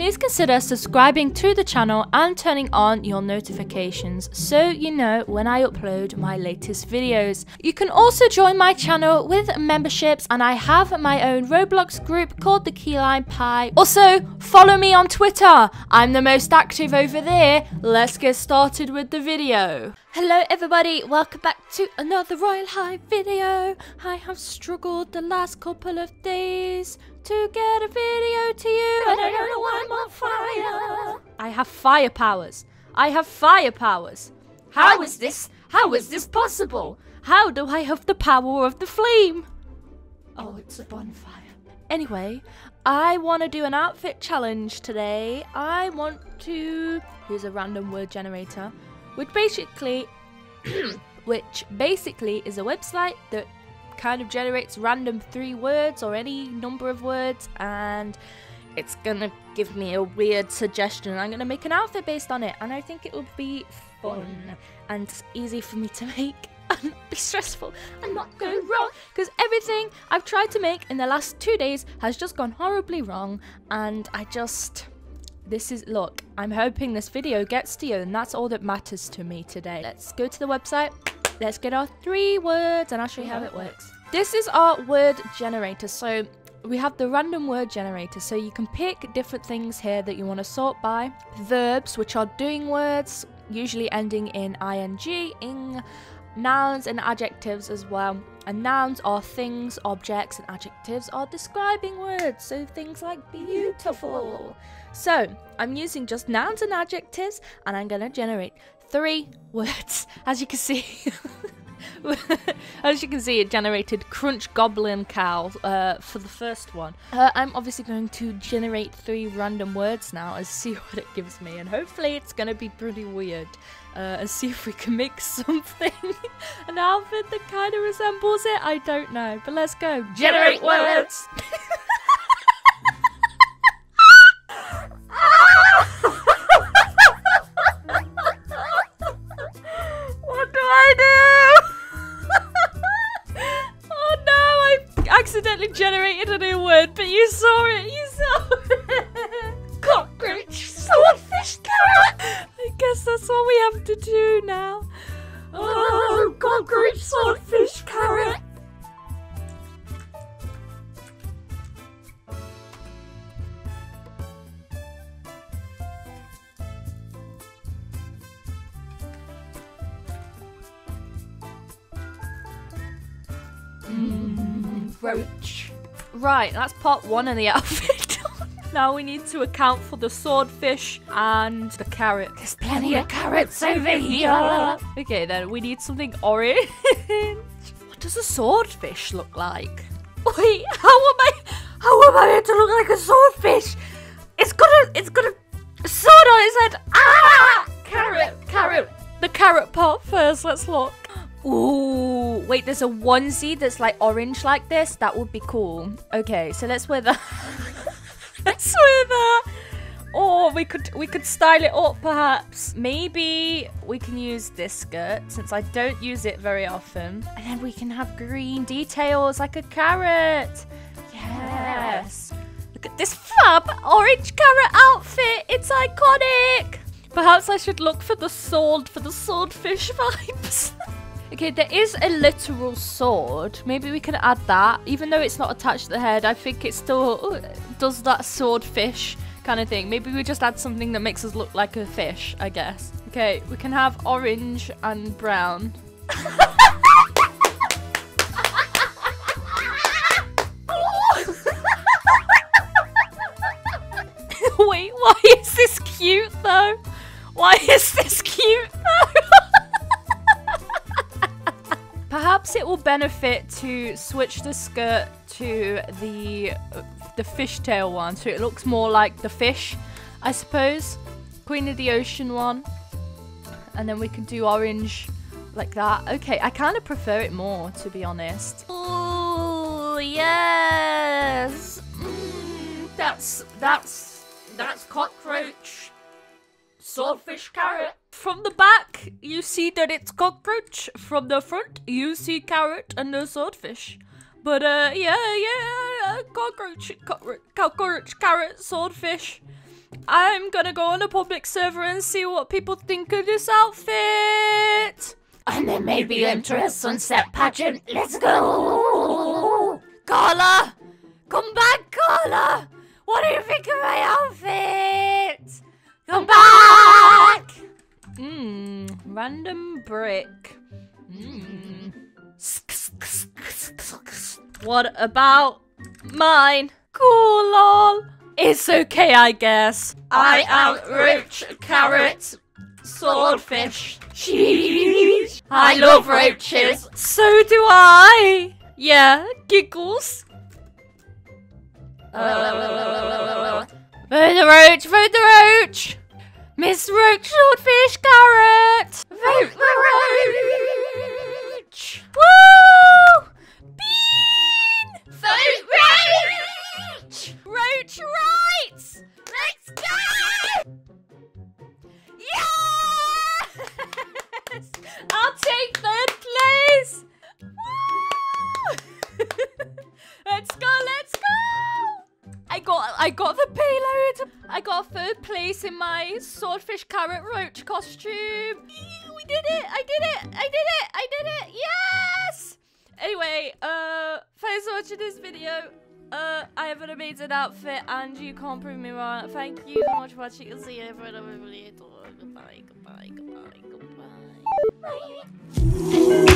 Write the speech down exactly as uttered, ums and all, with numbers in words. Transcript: Please consider subscribing to the channel and turning on your notifications so you know when I upload my latest videos. You can also join my channel with memberships, and I have my own Roblox group called The-Key-Lime-Pie. Also, follow me on Twitter. I'm the most active over there. Let's get started with the video. Hello everybody, welcome back to another Royale High video. I have struggled the last couple of days to get a video to you, and I don't know why I'm on fire. I have fire powers. I have fire powers. How is this? How is this possible? How do I have the power of the flame? Oh, it's a bonfire. Anyway, I want to do an outfit challenge today. I want to use a random word generator, which basically, which basically is a website that kind of generates random three words or any number of words, and it's gonna give me a weird suggestion. I'm gonna make an outfit based on it, and I think it would be fun and easy for me to make and not be stressful and not go wrong, because everything I've tried to make in the last two days has just gone horribly wrong, and I just... This is, look, I'm hoping this video gets to you, and that's all that matters to me today. Let's go to the website. Let's get our three words, and I'll show you how it works. This is our word generator. So we have the random word generator. So you can pick different things here that you want to sort by. Verbs, which are doing words, usually ending in ing, ing, nouns and adjectives as well. And nouns are things, objects, and adjectives are describing words, so things like beautiful. So I'm using just nouns and adjectives, and I'm gonna generate three words. As you can see, as you can see, it generated crunch goblin cow uh, for the first one. Uh, I'm obviously going to generate three random words now and see what it gives me, and hopefully it's going to be pretty weird. Uh, and see if we can make something, an outfit that kind of resembles it. I don't know, but let's go. Generate words! Generated a new word, but you saw it, you saw it! Cockroach, swordfish, carrot! I guess that's all we have to do now. Oh, cockroach, swordfish, carrot! Mmm, roach. Right, that's part one of the outfit. Now we need to account for the swordfish and the carrot. There's plenty of carrots over here. Okay, then we need something orange. What does a swordfish look like? Wait, how am I? How am I meant to look like a swordfish? It's got a, it's got a sword on its head. Ah! Carrot, carrot. The carrot part first. Let's look. Ooh, wait, there's a onesie that's like orange like this. That would be cool. Okay, so let's wear that. Let's wear that. Or we could we could style it up perhaps. Maybe we can use this skirt since I don't use it very often. And then we can have green details like a carrot. Yes. Look at this fab orange carrot outfit. It's iconic. Perhaps I should look for the sword for the swordfish vibes. Okay, there is a literal sword. Maybe we can add that. Even though it's not attached to the head, I think it still does that swordfish kind of thing. Maybe we just add something that makes us look like a fish, I guess. Okay, we can have orange and brown. Wait, why is this cute though? Why is this cute though? Perhaps it will benefit to switch the skirt to the the fishtail one, so it looks more like the fish, I suppose. Queen of the Ocean one. And then we can do orange like that. Okay, I kind of prefer it more, to be honest. Ooh, yes! Mm, that's, that's, that's cockroach. Swordfish carrot. From the back, you see that it's cockroach. From the front, you see carrot and the swordfish. But, uh, yeah, yeah, cockroach, cockroach, cockroach, carrot, swordfish. I'm gonna go on a public server and see what people think of this outfit. And there may be interest on Sunset Pageant. Let's go! Carla! Come back, Carla! What do you think of my outfit? Come back! Mmm, random brick. Mmm. What about mine? Cool, lol. It's okay, I guess. I am roach, carrot, swordfish, cheese. I love roaches. So do I. Yeah, giggles. Uh, vote the roach, vote the roach. Miss Roach, swordfish, carrot. Vote the roach. Woo! Bean. Vote roach. Roach rights. Let's go. Yes! I'll take third place. Woo! Let's go. Let's go. I got. I got the payload. I got third place in my swordfish carrot roach costume. We did it. I did it. I did it. I did it. Yes. Anyway, uh, thanks for watching this video. Uh, I have an amazing outfit, and you can't prove me wrong. Thank you so much for watching. You'll see you over another video. Goodbye, goodbye, goodbye, goodbye. Bye.